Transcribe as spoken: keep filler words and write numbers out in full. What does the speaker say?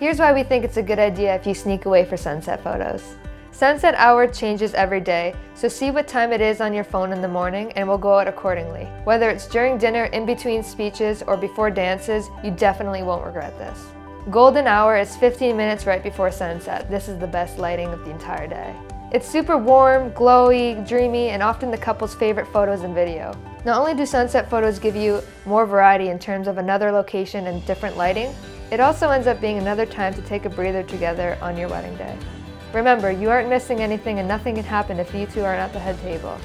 Here's why we think it's a good idea if you sneak away for sunset photos. Sunset hour changes every day, so see what time it is on your phone in the morning and we'll go out accordingly. Whether it's during dinner, in between speeches, or before dances, you definitely won't regret this. Golden hour is fifteen minutes right before sunset. This is the best lighting of the entire day. It's super warm, glowy, dreamy, and often the couple's favorite photos and video. Not only do sunset photos give you more variety in terms of another location and different lighting, it also ends up being another time to take a breather together on your wedding day. Remember, you aren't missing anything and nothing can happen if you two aren't at the head table.